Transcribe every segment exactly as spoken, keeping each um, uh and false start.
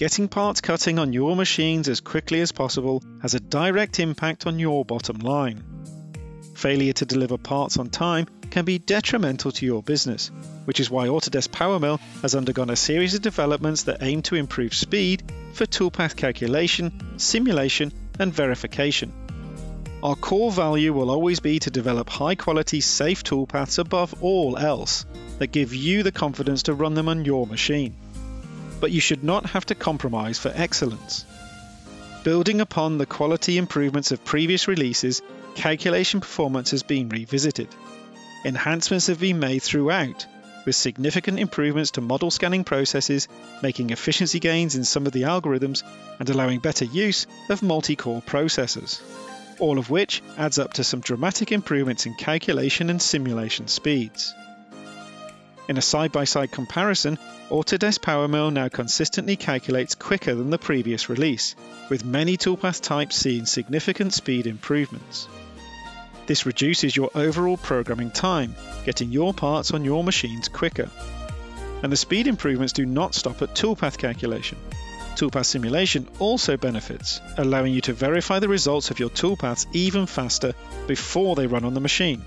Getting parts cutting on your machines as quickly as possible has a direct impact on your bottom line. Failure to deliver parts on time can be detrimental to your business, which is why Autodesk PowerMill has undergone a series of developments that aim to improve speed for toolpath calculation, simulation, and verification. Our core value will always be to develop high-quality, safe toolpaths above all else that give you the confidence to run them on your machine. But you should not have to compromise for excellence. Building upon the quality improvements of previous releases, calculation performance has been revisited. Enhancements have been made throughout, with significant improvements to model scanning processes, making efficiency gains in some of the algorithms, and allowing better use of multi-core processors. All of which adds up to some dramatic improvements in calculation and simulation speeds. In a side-by-side comparison, Autodesk PowerMill now consistently calculates quicker than the previous release, with many toolpath types seeing significant speed improvements. This reduces your overall programming time, getting your parts on your machines quicker. And the speed improvements do not stop at toolpath calculation. Toolpath simulation also benefits, allowing you to verify the results of your toolpaths even faster before they run on the machine.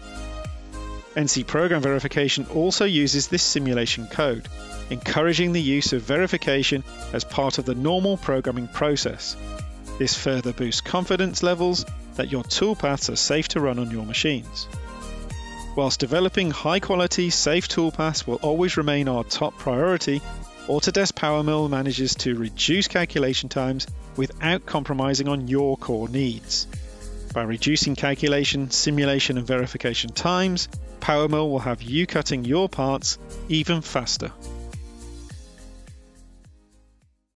N C Program Verification also uses this simulation code, encouraging the use of verification as part of the normal programming process. This further boosts confidence levels that your toolpaths are safe to run on your machines. Whilst developing high-quality, safe toolpaths will always remain our top priority, Autodesk PowerMill manages to reduce calculation times without compromising on your core needs. By reducing calculation, simulation and verification times, PowerMill will have you cutting your parts even faster.